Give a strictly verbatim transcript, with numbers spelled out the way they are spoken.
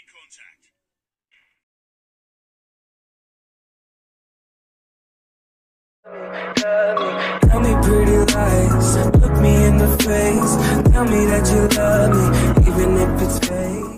Making contact. Tell me pretty lies, look me in the face, tell me that you love me, even if it's fake.